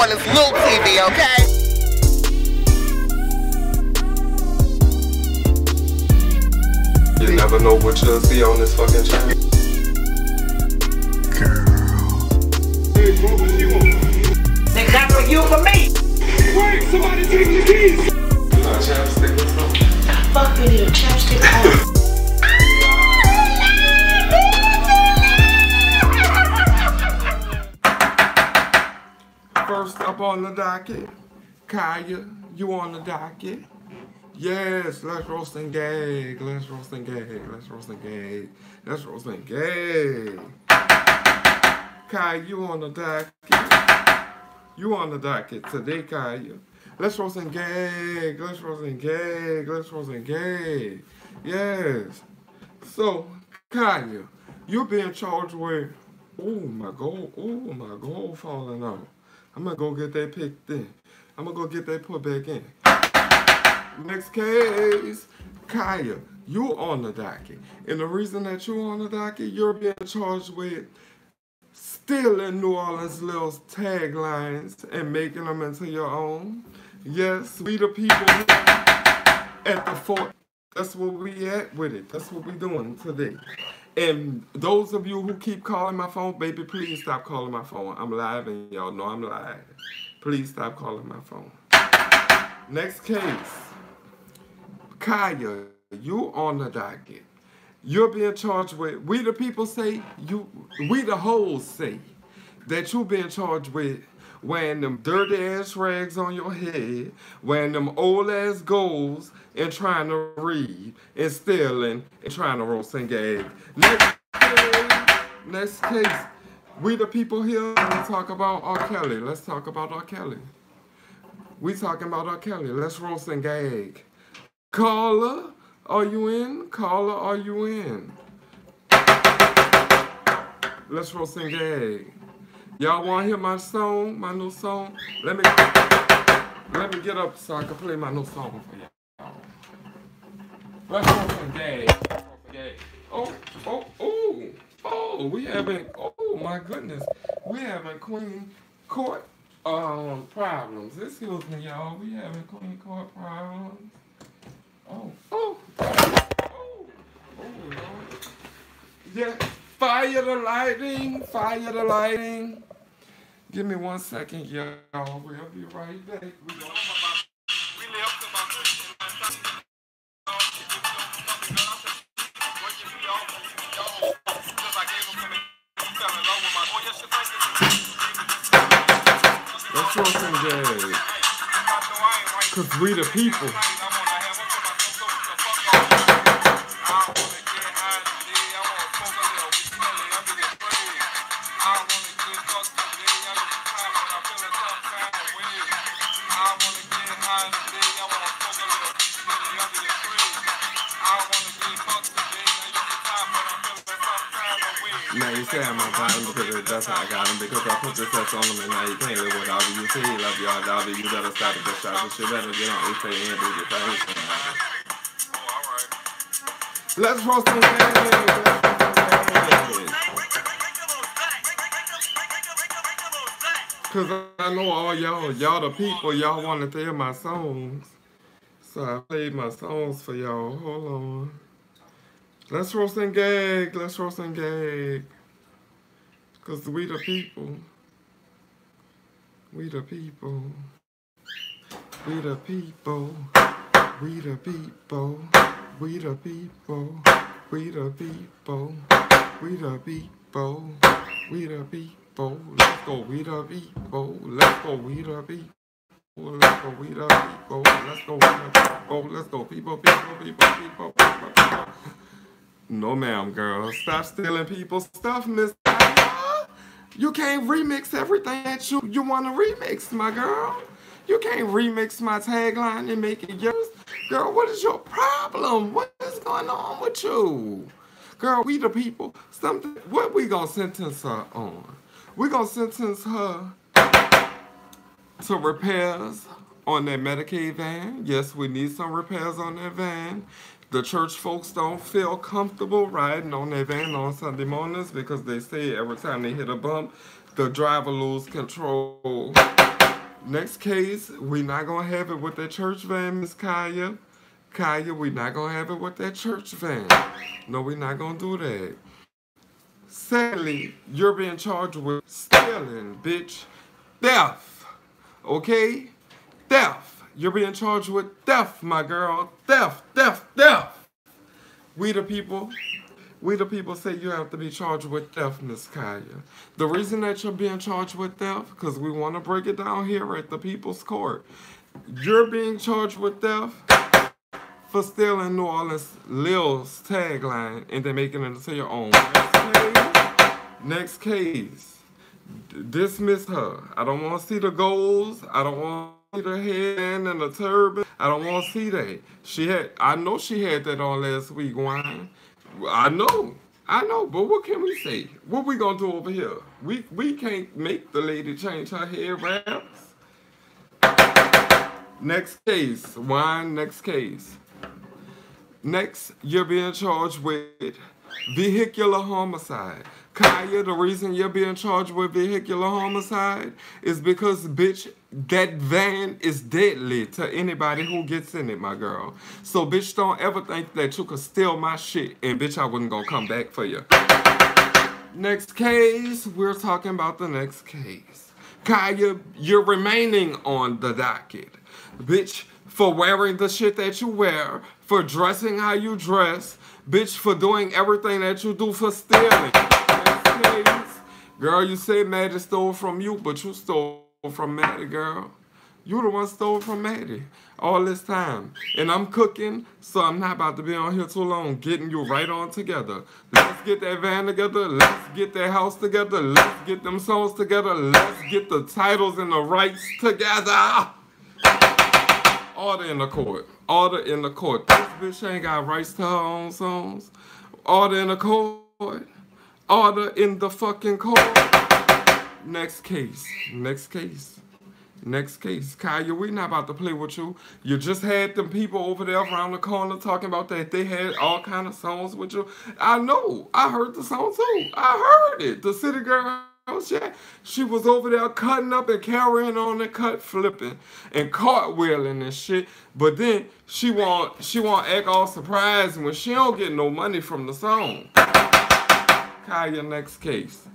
Orleans Lil TV, okay? You never know what you'll see on this fucking channel. Girl. Think that's for you, for me! Work, somebody take your keys! You got a chapstick or something? Fuck, you need a chapstick on. First up on the docket, Kaya, you on the docket. Yes, let's roast and gag, let's roast and gag, let's roast and gag, let's roast and gag. Kaya, you on the docket. You on the docket today, Kaya. Let's roast and gag, let's roast and gag, let's roast and gag. Yes. So, Kaya, you're being charged with, oh my gold falling out. I'm gonna go get that picked in. I'm gonna go get that put back in. Next case, Kaya, you on the docket. And the reason that you on the docket, you're being charged with stealing New Orleans Lil's taglines and making them into your own. Yes, we the people at the fort. That's what we at with it. That's what we doing today. And those of you who keep calling my phone, baby, please stop calling my phone. I'm live and y'all know I'm live. Please stop calling my phone. Next case, Kaya, you on the docket. You're being charged with, we the people say, we the hoes say, that you being charged with wearing them dirty ass rags on your head, wearing them old ass goals, and trying to read, and stealing, and trying to roast and gag. Next case, we the people here, we talk about R. Kelly. Let's talk about R. Kelly. We talking about R. Kelly. Let's roast and gag. Caller, are you in? Caller, are you in? Let's roast and gag. Y'all want to hear my song, my new song? Let me get up so I can play my new song for y'all. Let's roast and gag. Oh, we having, oh my goodness. We having Queen Court problems. Excuse me, y'all. We having Queen Court problems. Oh, Lord. Yeah, fire the lighting, fire the lighting. Give me 1 second, y'all. We'll be right back. Let's roast and gag. Cause we the people. Now you say I'm on time because that's how I got them, because I put this test on them and now you can't live without me. You say you love y'all, Dobby, you better stop it, this shot, this shit better get on SA and do your thing. Let's roast and gag. Cause I know all y'all the people, y'all wanted to hear my songs. So I played my songs for y'all, hold on. Let's roast and gag, let's roast and gag. Cause we the people. We the people. We the people. We the people. We the people. We the people. We the people. We the people. Let's go, we the people. Let's go, we the people. Let's go, we the people. Let's go, we the people. Let's go, people, people, people, people, people. No ma'am, girl. Stop stealing people's stuff, Miss Kaya. You can't remix everything that you want to remix, my girl. You can't remix my tagline and make it yours. Girl, what is your problem? What is going on with you? Girl, we the people. Something. What we gonna sentence her on? We gonna sentence her to repairs on that Medicaid van. Yes, we need some repairs on that van. The church folks don't feel comfortable riding on their van on Sunday mornings because they say every time they hit a bump, the driver lose control. Next case, we not gonna have it with that church van, Miss Kaya. Kaya, we not gonna have it with that church van. No, we not gonna do that. Sadly, you're being charged with stealing, bitch. Theft, okay? Theft. You're being charged with theft, my girl. Theft, theft, theft. We the people say you have to be charged with theft, Miss Kaya. The reason that you're being charged with theft, because we want to break it down here at the People's Court. You're being charged with theft for stealing New Orleans Lil's tagline and then making it into your own. Next case. Dismiss her. I don't want to see the goals. I don't want the head and the turban. I don't want to see that. I know she had that on last week, wine. I know, but what can we say? What we gonna do over here? We can't make the lady change her hair wraps. Next case, wine, next case. Next, you're being charged with vehicular homicide. Kaya, the reason you're being charged with vehicular homicide is because, bitch, that van is deadly to anybody who gets in it, my girl. So, bitch, don't ever think that you could steal my shit and, bitch, I wasn't gonna come back for you. Next case, we're talking about the next case. Kaya, you're remaining on the docket, bitch, for wearing the shit that you wear, for dressing how you dress, bitch, for doing everything that you do, for stealing. Girl, you say Maddie stole from you, but you stole from Maddie, girl. You the one stole from Maddie all this time. And I'm cooking, so I'm not about to be on here too long, getting you right on together. Let's get that van together. Let's get that house together. Let's get them songs together. Let's get the titles and the rights together. Order in the court. Order in the court. This bitch ain't got rights to her own songs. Order in the court. Order in the fucking court. Next case. Next case. Next case. Kaya, we not about to play with you. You just had them people over there around the corner talking about that they had all kind of songs with you. I know. I heard the song too. I heard it. The city girl, yeah, she was over there cutting up and carrying on and cut flipping and cartwheeling and shit. But then she won't act all surprised when she don't get no money from the song. Kaya, next case.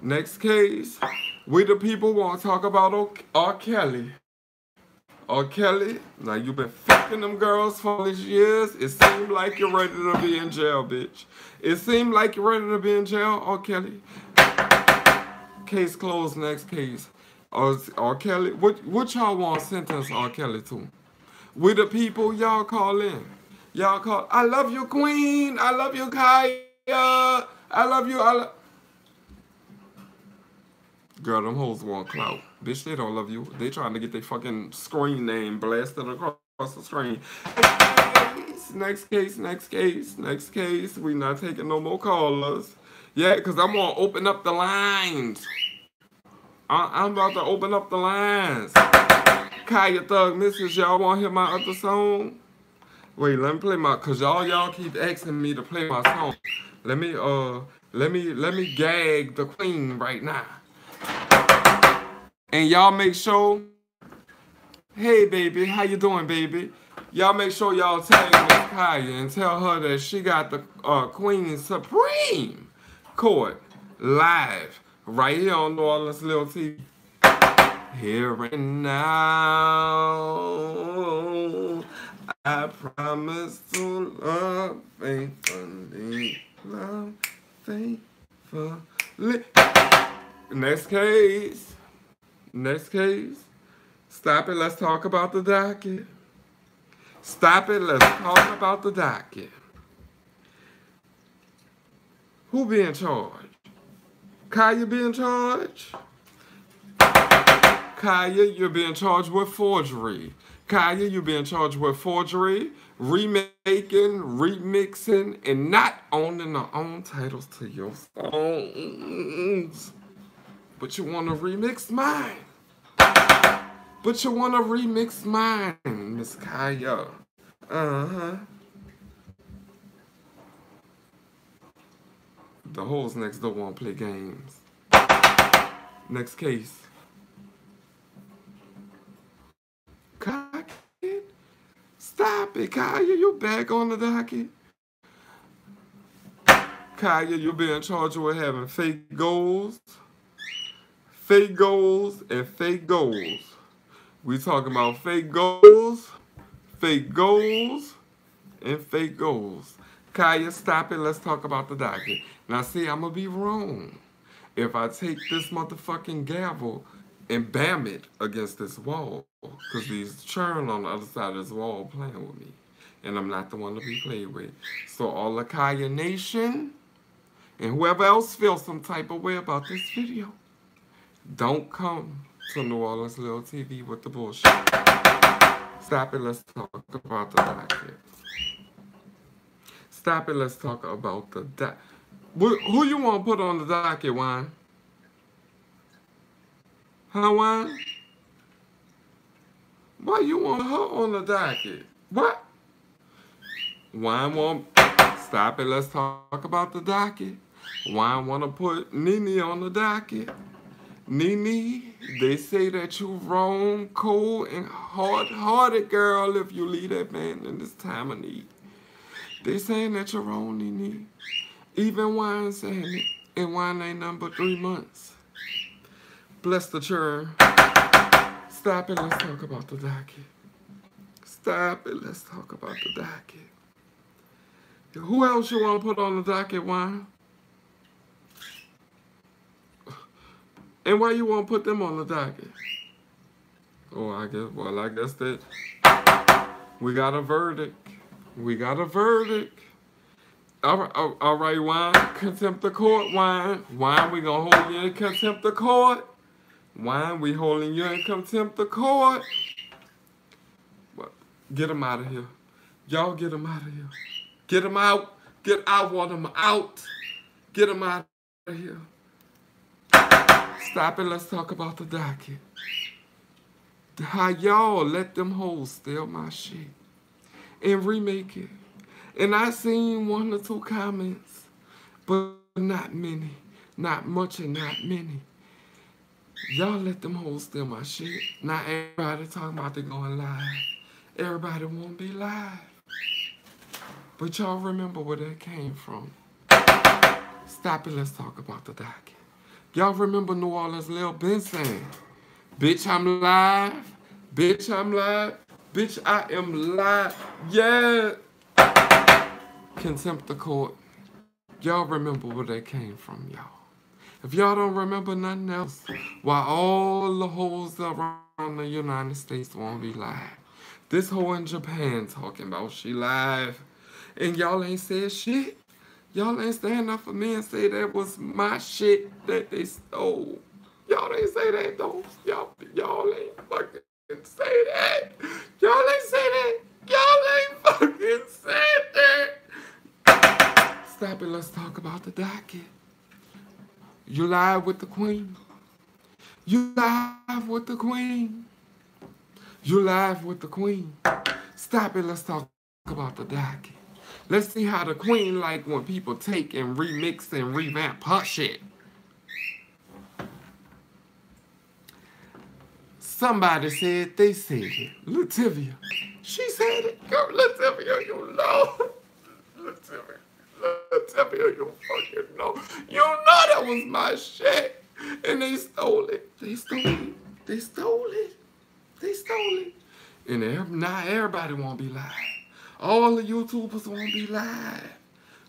Next case, we the people want to talk about R. Kelly. R. Kelly, now you been fucking them girls for all these years. It seemed like you're ready to be in jail, bitch. It seemed like you're ready to be in jail, R. Kelly. Case closed, next case. R. Kelly, what y'all want to sentence R. Kelly to? We the people, y'all call in. Y'all call, I love you, Queen. I love you, Kaya. I love you, Girl, them hoes want clout. Bitch, they don't love you. They trying to get their fucking screen name blasted across the screen. Next case, next case, next case. We not taking no more callers. Yeah, because I'm going to open up the lines. I'm about to open up the lines. Kaya Thug Misses, y'all want to hear my other song? Wait, let me play my, because y'all keep asking me to play my song. Let me gag the queen right now. And y'all make sure, hey baby, how you doing, baby? Y'all make sure y'all tag Miss Kaya and tell her that she got the Queen Supreme Court live right here on New Orleans Lil TV. Here and now, I promise to love faithfully. Love faithfully. Next case. Next case. Stop it. Let's talk about the docket. Stop it. Let's talk about the docket. Who being charged? Kaya being charged? Kaya, you're being charged with forgery. Kaya, you're being charged with forgery, remaking, remixing, and not owning the own titles to your songs. But you want to remix mine. But you want to remix mine, Miss Kaya. Uh-huh. The hoes next door won't play games. Next case. Kaya, stop it, Kaya. You back on the docket. Kaya, you'll be in charge of having fake goals, and fake goals. We talking about fake goals, and fake goals. Kaya, stop it. Let's talk about the docket. Now, see, I'm going to be wrong if I take this motherfucking gavel and bam it against this wall, because these churn on the other side of this wall playing with me, and I'm not the one to be played with. So all the Kaya Nation and whoever else feels some type of way about this video, don't come to New Orleans Lil TV with the bullshit. Stop it, let's talk about the docket. Stop it, let's talk about the docket. Who you want to put on the docket, Juan? Huh, Juan? Why you want her on the docket? What? Juan won't stop it, let's talk about the docket. Juan want to put Nene on the docket. Nene, they say that you wrong, cold, and hard-hearted, girl, if you leave that man in this time of need. They saying that you're wrong, Nene. Even Juan saying it, and Juan ain't nothing but 3 months. Bless the churn. Stop it, let's talk about the docket. Stop it, let's talk about the docket. Who else you want to put on the docket, Juan? And why you want to put them on the docket? Oh, I guess that we got a verdict. We got a verdict. All right, Juan, contempt of court, Juan. Juan, we going to hold you in contempt of court. Juan, we holding you in contempt of court. But get him out of here. Y'all get him out of here. Get him out. I want him out. Get him out of here. Stop it, let's talk about the docket. How y'all let them hoes steal my shit and remake it. And I seen 1 or 2 comments, but not many. Not much and not many. Y'all let them hoes steal my shit. Not everybody talking about they going live. Everybody won't be live. But y'all remember where that came from. Stop it, let's talk about the docket. Y'all remember New Orleans Lil been saying, bitch, I'm live. Bitch, I'm live. Bitch, I am live. Yeah. Contempt of court. Y'all remember where that came from, y'all. If y'all don't remember nothing else, why all the hoes around the United States won't be live. This hoe in Japan talking about she live. And y'all ain't said shit. Y'all ain't stand up for me and say that was my shit that they stole. Y'all ain't say that, though. Y'all ain't fucking say that. Y'all ain't say that. Y'all ain't fucking said that. Stop it. Let's talk about the docket. You lied with the queen. You lied with the queen. You lied with the queen. Stop it. Let's talk about the docket. Let's see how the queen like when people take and remix and revamp her shit. Somebody said they said it. Lativia. She said it. Girl, Lativia, you know. Lativia. Lativia, you fucking know. You know that was my shit. And they stole it. They stole it. They stole it. They stole it. And now everybody won't be lying. All the YouTubers won't be live.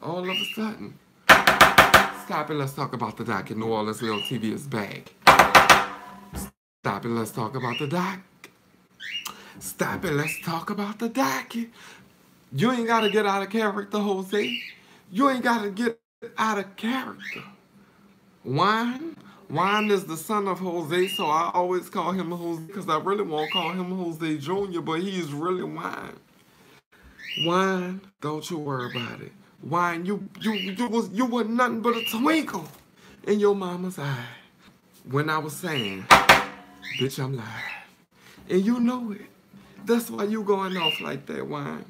All of a sudden. Stop it, let's talk about the docket. New Orleans Lil TV is back. Stop it, let's talk about the docket. Stop it, let's talk about the docket. You ain't got to get out of character, Jose. You ain't got to get out of character. Juan? Juan is the son of Jose, so I always call him Jose because I really won't call him Jose Jr., but he is really Juan. Wine, don't you worry about it. Wine, you were nothing but a twinkle in your mama's eye when I was saying, bitch, I'm live. And you know it. That's why you going off like that, Wine.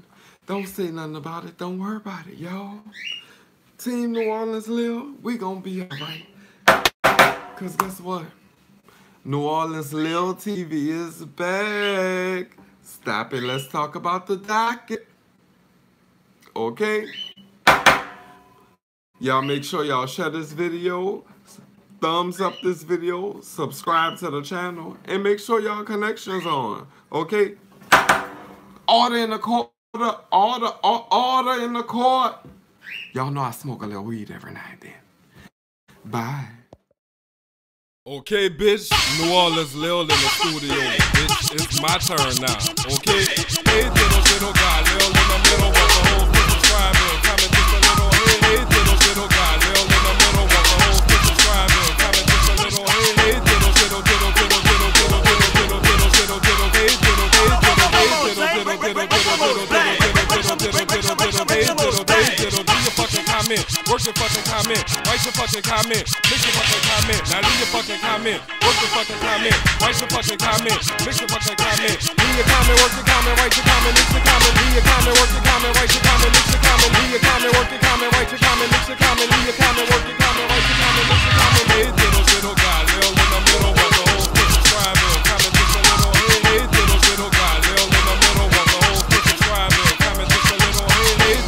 Don't say nothing about it. Don't worry about it, y'all. Team New Orleans Lil, we gonna be all right. Because guess what? New Orleans Lil TV is back. Stop it. Let's talk about the docket. Okay. Y'all make sure y'all share this video, thumbs up this video, subscribe to the channel, and make sure y'all connections on. Okay. Order in the court. Order in the court. Y'all know I smoke a little weed every now and then. Bye. Okay, bitch, New Orleans Lil in the studio. Bitch, it's my turn now, okay? Hey, little guy, Lil in the middle, want the whole bitch subscribe, Lil, comment just a little, hey. Hey, little guy, Lil in the middle, want the whole bitch subscribe, Lil, comment just a little, hey. Hey, work your fucking comment, write your fucking comment, make your fucking comment, now leave your fucking comment, work your fucking comment, write your fucking comment, make your fucking comment, leave your comment, work your comment, write your comment, mix your comment, leave your comment, work your comment, write your comment, mix your comment, leave your comment, work your comment, write your comment, mix your comment, leave your comment, work your comment, write your comment, mix your comment, hey, little guy, Lil in the middle, want the whole bitch subscribe, Lil, comment just a little, hey, little guy, Lil in the middle, want the whole bitch subscribe, Lil, comment just a little, hey,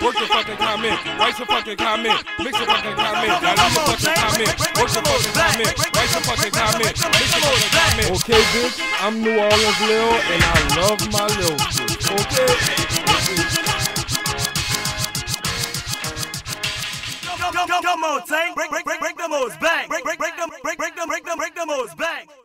work your fucking comment, write your fucking comment, mix your fucking comment, now leave your fucking comment, work your fucking comment, write your fucking comment, mix your fucking comment. Okay, bitch, I'm New Orleans Lil, and I love my Lil bitch, okay? Come on, Tank, break the most bang, break the most bang.